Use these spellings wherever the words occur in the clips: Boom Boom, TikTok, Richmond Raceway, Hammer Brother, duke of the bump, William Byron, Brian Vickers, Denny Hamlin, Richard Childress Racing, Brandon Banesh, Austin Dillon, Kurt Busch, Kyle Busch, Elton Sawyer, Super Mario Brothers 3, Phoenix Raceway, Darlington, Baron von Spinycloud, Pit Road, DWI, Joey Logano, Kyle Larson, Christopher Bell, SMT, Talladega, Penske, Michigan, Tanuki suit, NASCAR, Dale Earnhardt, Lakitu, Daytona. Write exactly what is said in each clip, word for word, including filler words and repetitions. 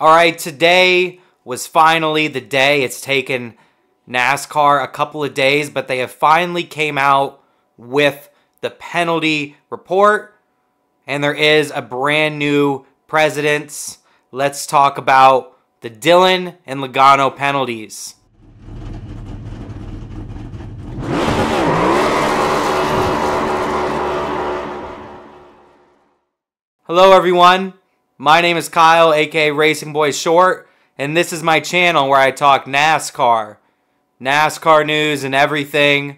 All right, today was finally the day. It's taken NASCAR a couple of days, but they have finally came out with the penalty report, and there is a brand new precedent. Let's talk about the Dillon and Logano penalties. Hello everyone, my name is Kyle, aka Racing Boy Short, and this is my channel where I talk NASCAR, NASCAR news and everything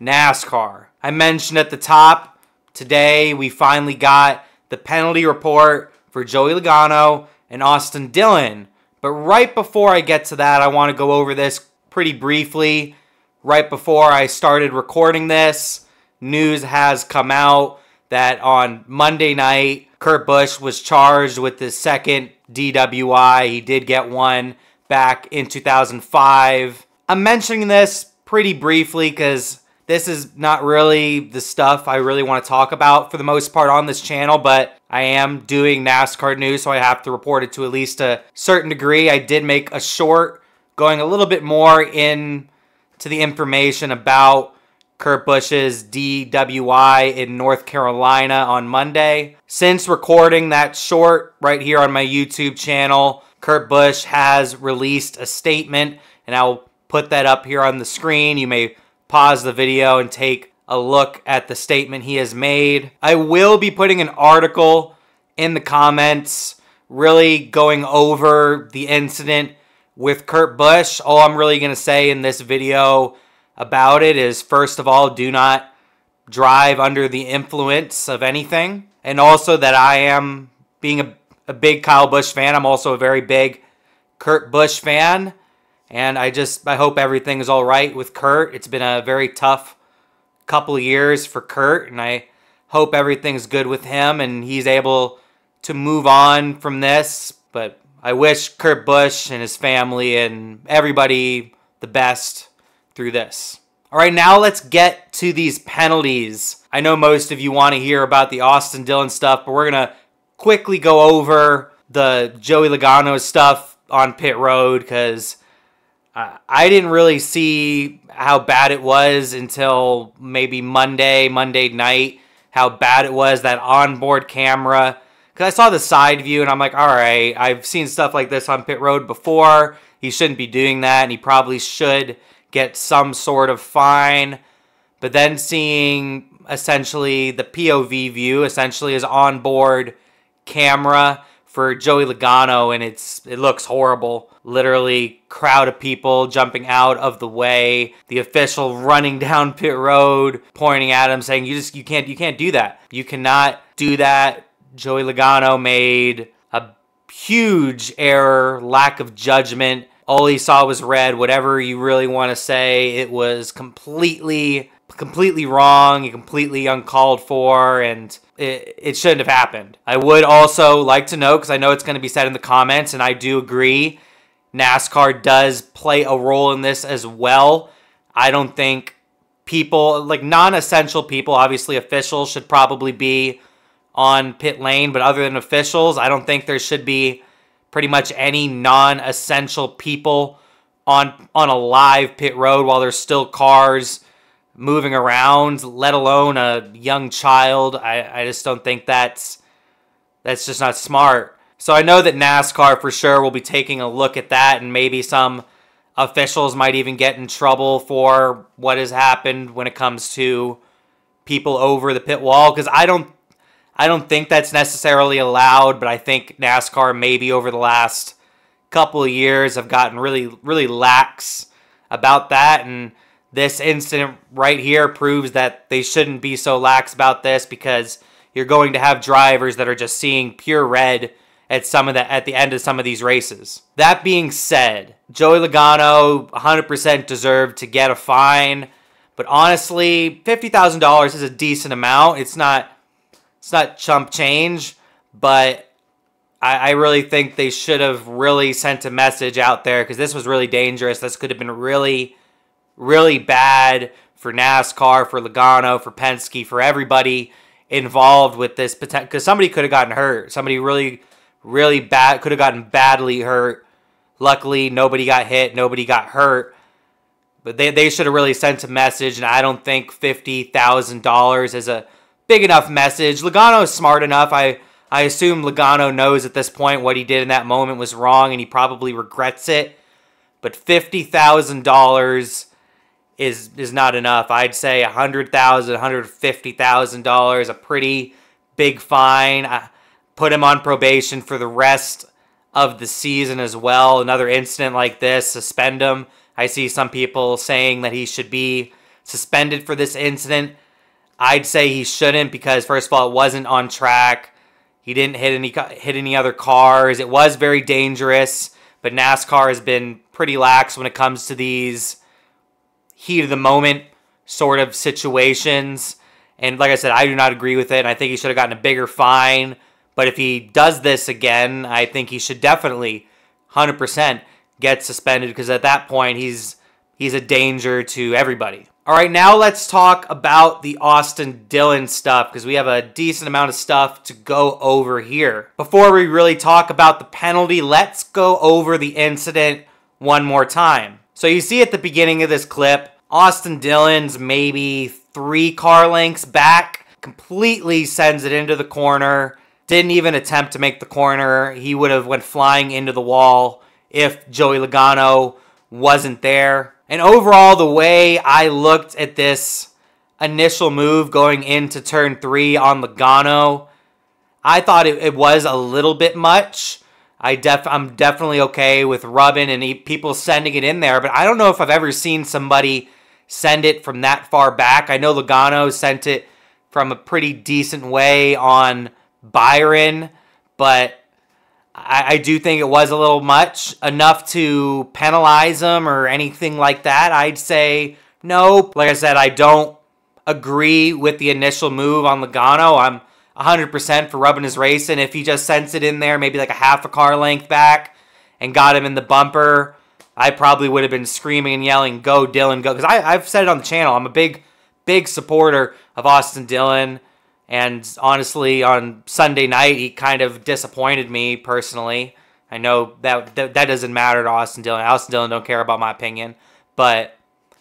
NASCAR. I mentioned at the top, today we finally got the penalty report for Joey Logano and Austin Dillon. But right before I get to that, I want to go over this pretty briefly. Right before I started recording this, news has come out that on Monday night, Kurt Busch was charged with his second D W I. He did get one back in two thousand five. I'm mentioning this pretty briefly because this is not really the stuff I really want to talk about for the most part on this channel, but I am doing NASCAR news, so I have to report it to at least a certain degree. I did make a short going a little bit more into the information about Kurt Busch's D W I in North Carolina on Monday. Since recording that short right here on my YouTube channel, Kurt Busch has released a statement, and I'll put that up here on the screen. You may pause the video and take a look at the statement he has made. I will be putting an article in the comments really going over the incident with Kurt Busch. All I'm really going to say in this video about it is, first of all, do not drive under the influence of anything. And also that I am, being a, a big Kyle Busch fan, I'm also a very big Kurt Busch fan. And I just, I hope everything is all right with Kurt. It's been a very tough couple of years for Kurt, and I hope everything's good with him and he's able to move on from this. But I wish Kurt Busch and his family and everybody the best through this. All right, now let's get to these penalties. I know most of you want to hear about the Austin Dillon stuff, but we're going to quickly go over the Joey Logano stuff on pit road because I didn't really see how bad it was until maybe Monday, Monday night, how bad it was, that onboard camera. Because I saw the side view and I'm like, all right, I've seen stuff like this on pit road before. He shouldn't be doing that and he probably should get some sort of fine. But then seeing essentially the P O V view, essentially his onboard camera for Joey Logano, and it's it looks horrible. Literally crowd of people jumping out of the way, the official running down pit road pointing at him saying, you just you can't you can't do that, you cannot do that. Joey Logano made a huge error, lack of judgment. All he saw was red, whatever you really want to say. It was completely completely wrong, completely uncalled for, and it, it shouldn't have happened. I would also like to know, because I know it's going to be said in the comments, and I do agree, NASCAR does play a role in this as well. I don't think people, like non-essential people, obviously officials should probably be on pit lane, but other than officials, I don't think there should be pretty much any non-essential people on, on a live pit road while there's still cars moving around, let alone a young child. I, I just don't think that's, that's just not smart. So I know that NASCAR for sure will be taking a look at that, and maybe some officials might even get in trouble for what has happened when it comes to people over the pit wall, because I don't, I don't think that's necessarily allowed, but I think NASCAR maybe over the last couple of years have gotten really, really lax about that, and this incident right here proves that they shouldn't be so lax about this, because you're going to have drivers that are just seeing pure red at some of the at the end of some of these races. That being said, Joey Logano one hundred percent deserved to get a fine, but honestly, fifty thousand dollars is a decent amount. It's not it's not chump change, but I, I really think they should have really sent a message out there, because this was really dangerous. This could have been really, really bad for NASCAR, for Logano, for Penske, for everybody involved with this, because somebody could have gotten hurt. Somebody really. really bad, could have gotten badly hurt. Luckily, nobody got hit, nobody got hurt. But they, they should have really sent a message, and I don't think fifty thousand dollars is a big enough message. Logano is smart enough. I, I assume Logano knows at this point what he did in that moment was wrong, and he probably regrets it. But fifty thousand dollars is is not enough. I'd say one hundred thousand dollars, one hundred fifty thousand dollars, a pretty big fine. I put him on probation for the rest of the season as well. Another incident like this, suspend him. I see some people saying that he should be suspended for this incident. I'd say he shouldn't because, first of all, it wasn't on track. He didn't hit any hit any other cars. It was very dangerous, but NASCAR has been pretty lax when it comes to these heat-of-the-moment sort of situations. And like I said, I do not agree with it, and I think he should have gotten a bigger fine. But if he does this again, I think he should definitely one hundred percent get suspended because at that point, he's he's a danger to everybody. All right, now let's talk about the Austin Dillon stuff because we have a decent amount of stuff to go over here. Before we really talk about the penalty, let's go over the incident one more time. So you see at the beginning of this clip, Austin Dillon's maybe three car lengths back, completely sends it into the corner, didn't even attempt to make the corner. He would have went flying into the wall if Joey Logano wasn't there. And overall, the way I looked at this initial move going into turn three on Logano, I thought it, it was a little bit much. I def I'm definitely okay with rubbing and he, people sending it in there, but I don't know if I've ever seen somebody send it from that far back. I know Logano sent it from a pretty decent way on Byron, but I, I do think it was a little much, enough to penalize him or anything like that. I'd say no. Like I said, I don't agree with the initial move on Logano. I'm one hundred percent for rubbing his race, and if he just sends it in there, maybe like a half a car length back and got him in the bumper, I probably would have been screaming and yelling, go Dillon, go, because I've said it on the channel. I'm a big, big supporter of Austin Dillon. And honestly, on Sunday night, he kind of disappointed me personally. I know that that, that doesn't matter to Austin Dillon. Austin Dillon don't care about my opinion, but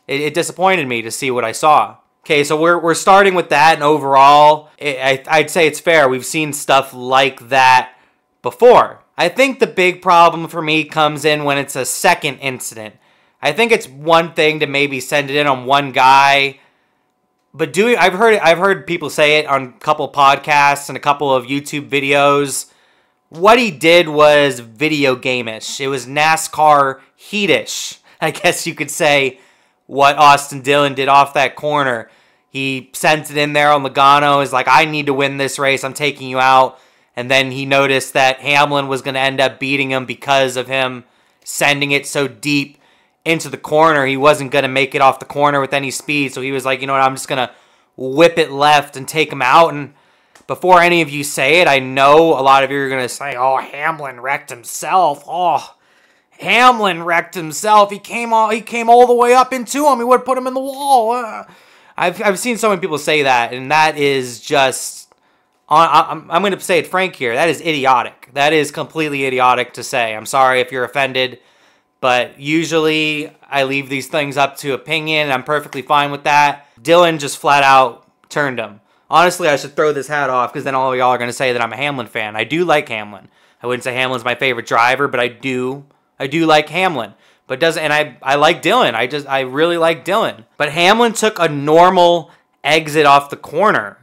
it, it disappointed me to see what I saw. Okay, so we're, we're starting with that, and overall, it, I, I'd say it's fair. We've seen stuff like that before. I think the big problem for me comes in when it's a second incident. I think it's one thing to maybe send it in on one guy, but doing, I've heard I've heard people say it on a couple podcasts and a couple of YouTube videos. What he did was video game-ish. It was NASCAR heat-ish, I guess you could say, what Austin Dillon did off that corner. He sent it in there on Logano. Is like, I need to win this race. I'm taking you out. And then he noticed that Hamlin was going to end up beating him because of him sending it so deep into the corner. He wasn't going to make it off the corner with any speed. So he was like, you know what, I'm just going to whip it left and take him out. And before any of you say it, I know a lot of you are going to say, oh, Hamlin wrecked himself. Oh, Hamlin wrecked himself. He came all, he came all the way up into him. He would have put him in the wall. Uh, I've, I've seen so many people say that, and that is just, uh, I'm, I'm going to say it frank here. That is idiotic. That is completely idiotic to say. I'm sorry if you're offended. But usually I leave these things up to opinion. And I'm perfectly fine with that. Dillon just flat out turned him. Honestly, I should throw this hat off because then all of y'all are going to say that I'm a Hamlin fan. I do like Hamlin. I wouldn't say Hamlin's my favorite driver, but I do. I do like Hamlin. But doesn't, and I, I like Dillon. I just I really like Dillon. But Hamlin took a normal exit off the corner.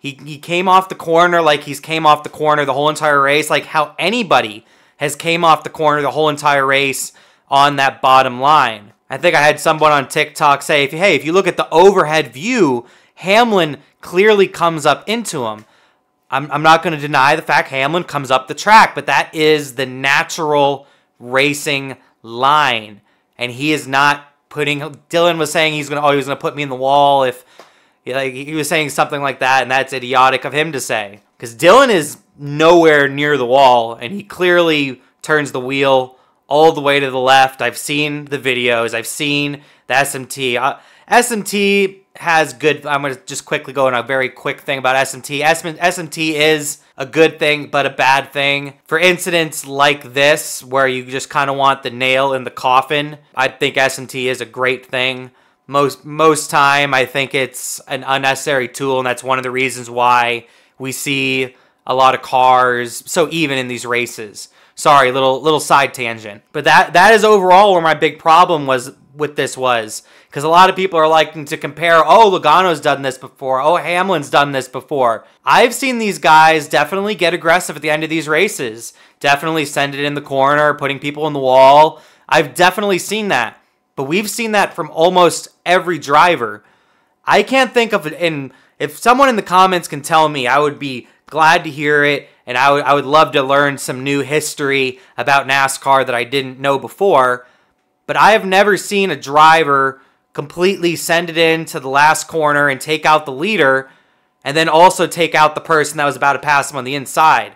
He, he came off the corner like he's came off the corner the whole entire race. Like how anybody has came off the corner the whole entire race on that bottom line. I think I had someone on TikTok say, if, hey, if you look at the overhead view, Hamlin clearly comes up into him. I'm, I'm not going to deny the fact Hamlin comes up the track, but that is the natural racing line. And he is not putting, Dillon was saying he's going to, oh, he was going to put me in the wall if, like, he was saying something like that, and that's idiotic of him to say. Because Dillon is nowhere near the wall, and he clearly turns the wheel all the way to the left. I've seen the videos. I've seen the S M T. Uh, S M T has good... I'm going to just quickly go on a very quick thing about S M T. S M T is a good thing but a bad thing. For incidents like this where you just kind of want the nail in the coffin, I think S M T is a great thing. Most, most time, I think it's an unnecessary tool, and that's one of the reasons why we see a lot of cars so even in these races. Sorry, little little side tangent. But that that is overall where my big problem was with this was, because a lot of people are liking to compare, oh, Logano's done this before, oh, Hamlin's done this before. I've seen these guys definitely get aggressive at the end of these races, definitely send it in the corner, putting people in the wall. I've definitely seen that, but we've seen that from almost every driver. I can't think of it, and if someone in the comments can tell me, I would be glad to hear it, and I would, I would love to learn some new history about NASCAR that I didn't know before. But I have never seen a driver completely send it in to the last corner and take out the leader and then also take out the person that was about to pass him on the inside.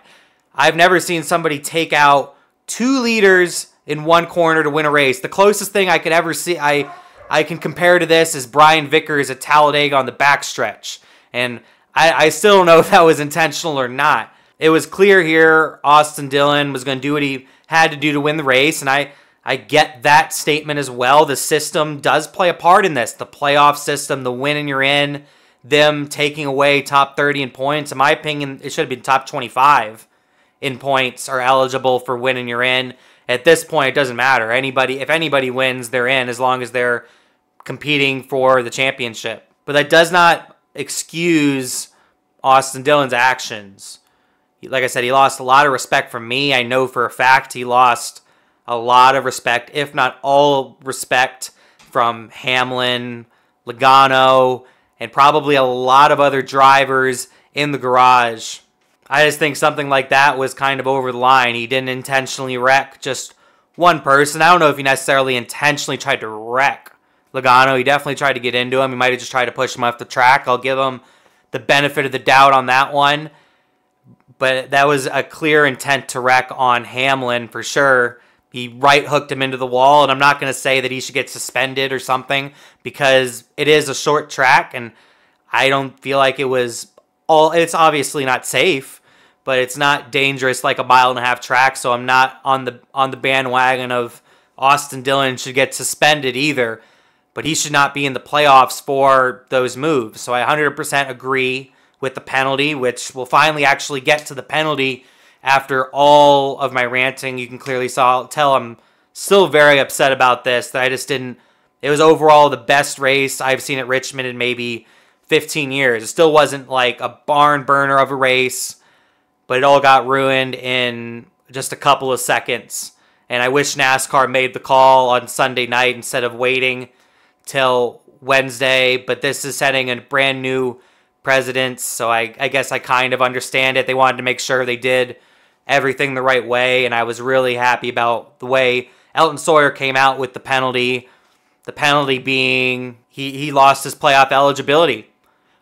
I've never seen somebody take out two leaders in one corner to win a race. The closest thing I could ever see, I, I can compare to this, is Brian Vickers at Talladega on the backstretch. And I, I still don't know if that was intentional or not. It was clear here Austin Dillon was going to do what he had to do to win the race, and I... I get that statement as well. The system does play a part in this. The playoff system, the win and you're in, them taking away top thirty in points. In my opinion, it should have been top twenty-five in points are eligible for win and you're in. At this point, it doesn't matter. Anybody, if anybody wins, they're in as long as they're competing for the championship. But that does not excuse Austin Dillon's actions. Like I said, he lost a lot of respect from me. I know for a fact he lost a lot of respect, if not all respect, from Hamlin, Logano, and probably a lot of other drivers in the garage. I just think something like that was kind of over the line. He didn't intentionally wreck just one person. I don't know if he necessarily intentionally tried to wreck Logano. He definitely tried to get into him. He might have just tried to push him off the track. I'll give him the benefit of the doubt on that one. But that was a clear intent to wreck on Hamlin for sure. He right-hooked him into the wall, and I'm not going to say that he should get suspended or something because it is a short track, and I don't feel like it was all... It's obviously not safe, but it's not dangerous like a mile-and-a-half track, so I'm not on the on the bandwagon of Austin Dillon should get suspended either, but he should not be in the playoffs for those moves. So I one hundred percent agree with the penalty, which we'll finally actually get to the penalty. After all of my ranting, you can clearly saw, tell I'm still very upset about this, that I just didn't... It was overall the best race I've seen at Richmond in maybe fifteen years. It still wasn't like a barn burner of a race, but it all got ruined in just a couple of seconds. And I wish NASCAR made the call on Sunday night instead of waiting till Wednesday, but this is setting a brand new precedent, so I, I guess I kind of understand it. They wanted to make sure they did everything the right way, and I was really happy about the way Elton Sawyer came out with the penalty. The penalty being he, he lost his playoff eligibility.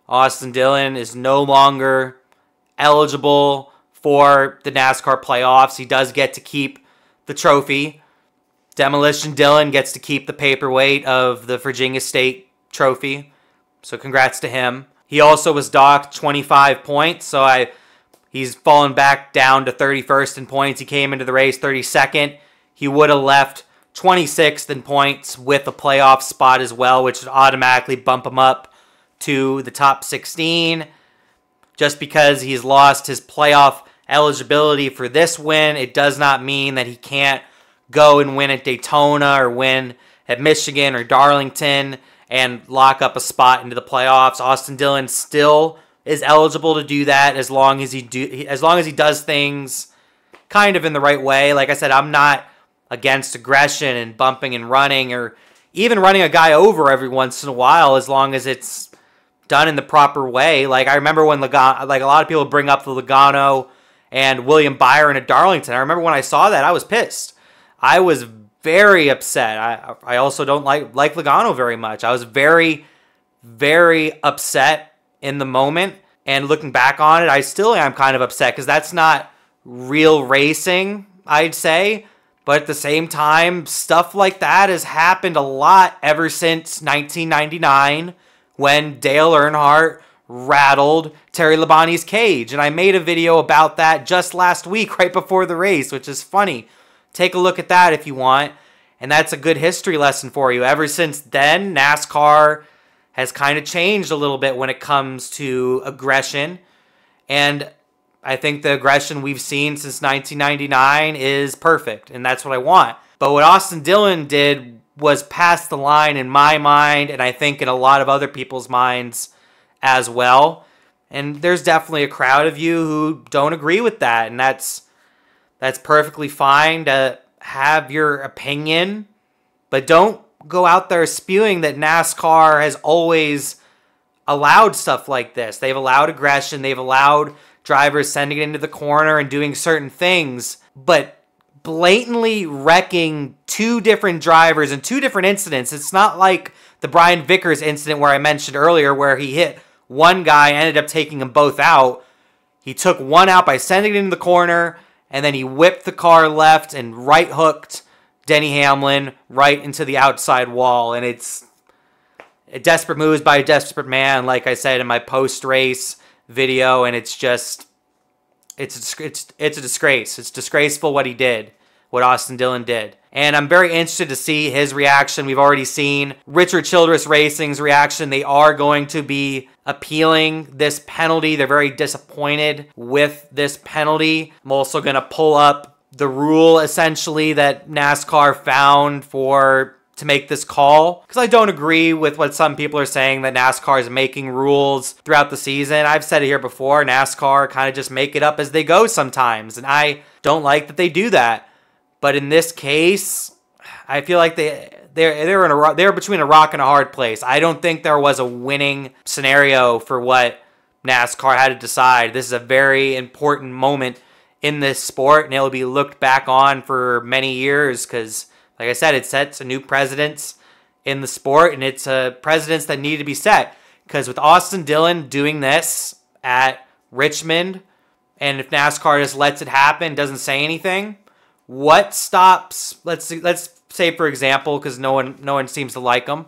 Austin Dillon is no longer eligible for the NASCAR playoffs. He does get to keep the trophy. Demolition Dillon gets to keep the paperweight of the Virginia State trophy, so congrats to him. He also was docked twenty-five points, so I... He's fallen back down to thirty-first in points. He came into the race thirty-second. He would have left twenty-sixth in points with a playoff spot as well, which would automatically bump him up to the top sixteen. Just because he's lost his playoff eligibility for this win, it does not mean that he can't go and win at Daytona or win at Michigan or Darlington and lock up a spot into the playoffs. Austin Dillon still is eligible to do that as long as he do as long as he does things kind of in the right way. Like I said, I'm not against aggression and bumping and running or even running a guy over every once in a while as long as it's done in the proper way. Like I remember when Logano, like a lot of people bring up the Logano and William Byron at Darlington. I remember when I saw that, I was pissed. I was very upset. I I also don't like like Logano very much. I was very very upset in the moment, and looking back on it, I still am kind of upset because that's not real racing, I'd say. But at the same time, stuff like that has happened a lot ever since nineteen ninety-nine when Dale Earnhardt rattled Terry Labonte's cage. And I made a video about that just last week, right before the race, which is funny. Take a look at that if you want. And that's a good history lesson for you. Ever since then, NASCAR has kind of changed a little bit when it comes to aggression. And I think the aggression we've seen since nineteen ninety-nine is perfect, and that's what I want. But what Austin Dillon did was pass the line in my mind, and I think in a lot of other people's minds as well. And there's definitely a crowd of you who don't agree with that, and that's that's perfectly fine to have your opinion, but don't go out there spewing that NASCAR has always allowed stuff like this. They've allowed aggression, they've allowed drivers sending it into the corner and doing certain things, but blatantly wrecking two different drivers in two different incidents. It's not like the Brian Vickers incident where I mentioned earlier where he hit one guy, ended up taking them both out. He took one out by sending it into the corner, and then he whipped the car left and right hooked Denny Hamlin right into the outside wall. And it's desperate moves by a desperate man, like I said in my post-race video, and it's just, it's a, it's it's a disgrace. It's disgraceful what he did, what Austin Dillon did. And I'm very interested to see his reaction. We've already seen Richard Childress Racing's reaction. They are going to be appealing this penalty. They're very disappointed with this penalty. I'm also going to pull up the rule, essentially, that NASCAR found for to make this call, because I don't agree with what some people are saying that NASCAR is making rules throughout the season. I've said it here before, NASCAR kind of just make it up as they go sometimes, and I don't like that they do that. But in this case, I feel like they they're they're in a they're between a rock and a hard place. I don't think there was a winning scenario for what NASCAR had to decide. This is a very important moment in this sport, and it'll be looked back on for many years because, like I said, it sets a new precedence in the sport, and it's a precedence that needed to be set. Because with Austin Dillon doing this at Richmond, and if NASCAR just lets it happen, doesn't say anything, what stops? Let's let's say, for example, because no one no one seems to like him.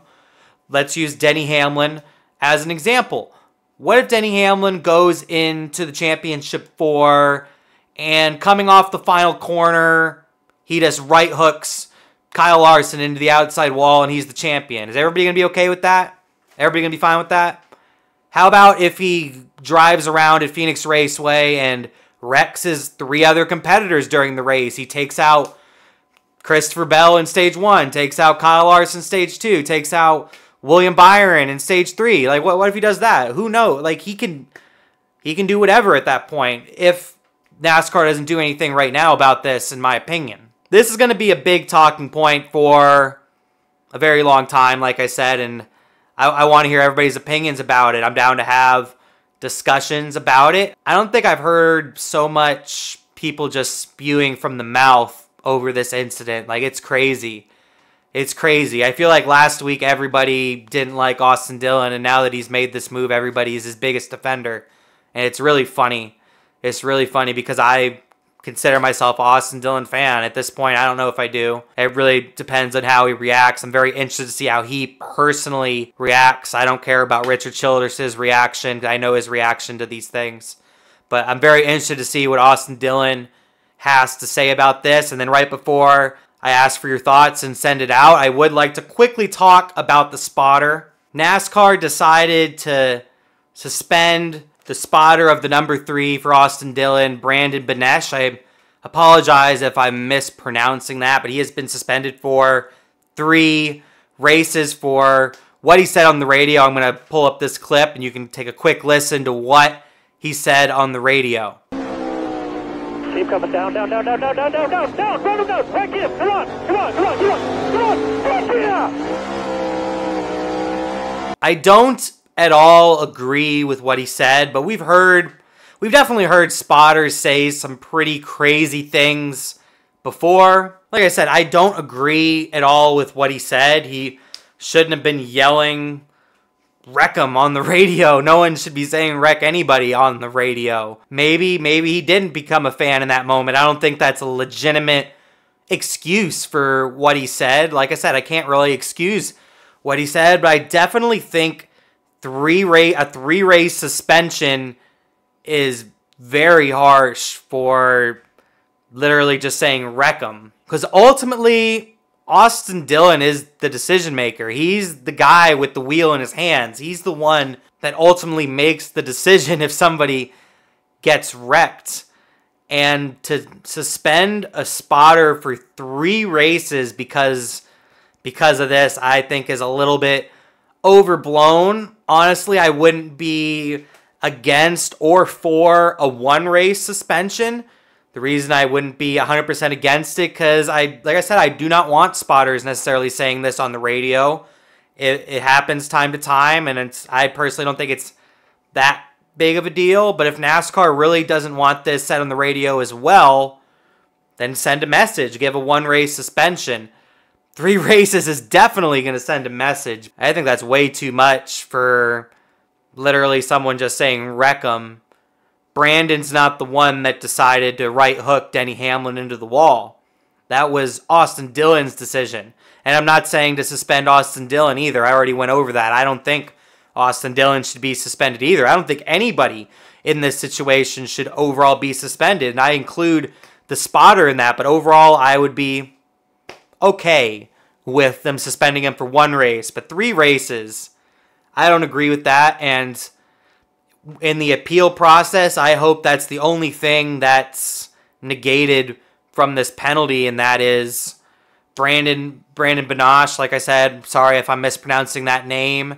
Let's use Denny Hamlin as an example. What if Denny Hamlin goes into the championship four, and coming off the final corner, he just right hooks Kyle Larson into the outside wall, and he's the champion? Is everybody going to be okay with that? Everybody going to be fine with that? How about if he drives around at Phoenix Raceway and wrecks his three other competitors during the race? He takes out Christopher Bell in stage one, takes out Kyle Larson in stage two, takes out William Byron in stage three. Like, what, what if he does that? Who knows? Like, he can, he can do whatever at that point if NASCAR doesn't do anything right now about this, in my opinion. This is going to be a big talking point for a very long time, like I said, and I, I want to hear everybody's opinions about it. I'm down to have discussions about it. I don't think I've heard so much people just spewing from the mouth over this incident. Like, it's crazy. It's crazy. I feel like last week everybody didn't like Austin Dillon, and now that he's made this move, everybody is his biggest defender, and it's really funny. It's really funny because I consider myself an Austin Dillon fan. At this point, I don't know if I do. It really depends on how he reacts. I'm very interested to see how he personally reacts. I don't care about Richard Childress's reaction. I know his reaction to these things. But I'm very interested to see what Austin Dillon has to say about this. And then right before I ask for your thoughts and send it out, I would like to quickly talk about the spotter. NASCAR decided to suspend the spotter of the number three for Austin Dillon, Brandon Banesh. I apologize if I'm mispronouncing that, but he has been suspended for three races for what he said on the radio. I'm going to pull up this clip, and you can take a quick listen to what he said on the radio. Keep coming down, down, down, down, down, down, down, down, down, down, down, back here, come on, come on, come on, come on, come on, back here! I don't at all agree with what he said, but we've heard, we've definitely heard spotters say some pretty crazy things before. Like I said, I don't agree at all with what he said. He shouldn't have been yelling wreck him on the radio. No one should be saying wreck anybody on the radio. Maybe, maybe he didn't become a fan in that moment. I don't think that's a legitimate excuse for what he said. Like I said, I can't really excuse what he said, but I definitely think three race a three race suspension is very harsh for literally just saying wreck him, because ultimately Austin Dillon is the decision maker. He's the guy with the wheel in his hands. He's the one that ultimately makes the decision if somebody gets wrecked. And to suspend a spotter for three races because because of this, I think is a little bit overblown. Honestly, I wouldn't be against or for a one-race suspension. The reason I wouldn't be one hundred percent against it, because I, like I said, I do not want spotters necessarily saying this on the radio. It, it happens time to time, and it's, I personally don't think it's that big of a deal. But if NASCAR really doesn't want this said on the radio as well, then send a message. Give a one-race suspension. Three races is definitely going to send a message. I think that's way too much for literally someone just saying wreck them. Brandon's not the one that decided to right hook Denny Hamlin into the wall. That was Austin Dillon's decision. And I'm not saying to suspend Austin Dillon either. I already went over that. I don't think Austin Dillon should be suspended either. I don't think anybody in this situation should overall be suspended. And I include the spotter in that. But overall, I would be okay with them suspending him for one race. But three races, I don't agree with that. And in the appeal process, I hope that's the only thing that's negated from this penalty, and that is Brandon Brandon Banesh, like I said, sorry if I'm mispronouncing that name,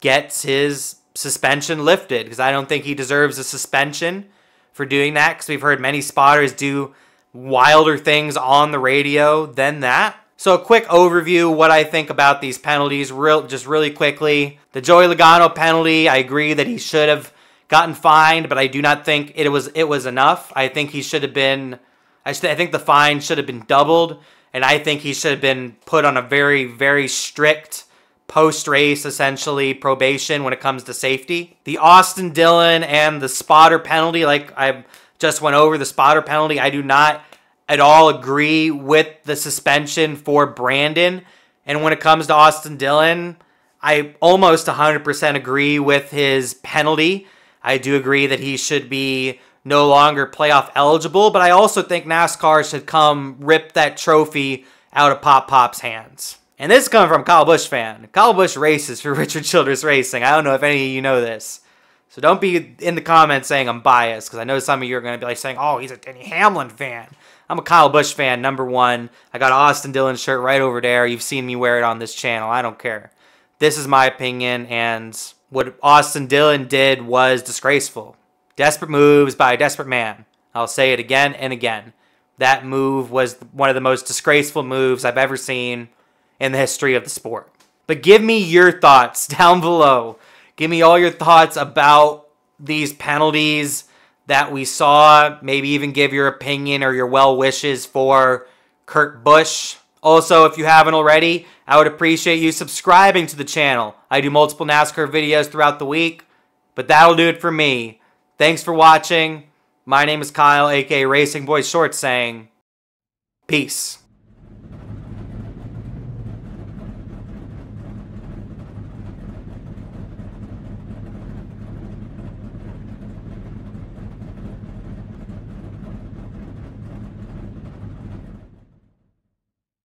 gets his suspension lifted, because I don't think he deserves a suspension for doing that, because we've heard many spotters do wilder things on the radio than that. So a quick overview, what I think about these penalties, real just really quickly. The Joey Logano penalty, I agree that he should have gotten fined, but I do not think it was it was enough. I think he should have been, I, should, I think the fine should have been doubled, and I think he should have been put on a very, very strict post-race, essentially, probation when it comes to safety. The Austin Dillon and the spotter penalty, like I just went over the spotter penalty, I do not at all agree with the suspension for Brandon. And when it comes to Austin Dillon, I almost one hundred percent agree with his penalty. I do agree that he should be no longer playoff eligible, but I also think NASCAR should come rip that trophy out of Pop Pop's hands. And this is coming from a Kyle Busch fan. Kyle Busch races for Richard Childress Racing. I don't know if any of you know this. So don't be in the comments saying I'm biased, because I know some of you are going to be like saying, oh, he's a Denny Hamlin fan. I'm a Kyle Busch fan, number one. I got an Austin Dillon shirt right over there. You've seen me wear it on this channel. I don't care. This is my opinion, and what Austin Dillon did was disgraceful. Desperate moves by a desperate man. I'll say it again and again. That move was one of the most disgraceful moves I've ever seen in the history of the sport. But give me your thoughts down below. Give me all your thoughts about these penalties that we saw. Maybe even give your opinion or your well wishes for Kurt Busch. Also, if you haven't already, I would appreciate you subscribing to the channel. I do multiple NASCAR videos throughout the week, but that'll do it for me. Thanks for watching. My name is Kyle, aka Racing Boy Short, saying peace.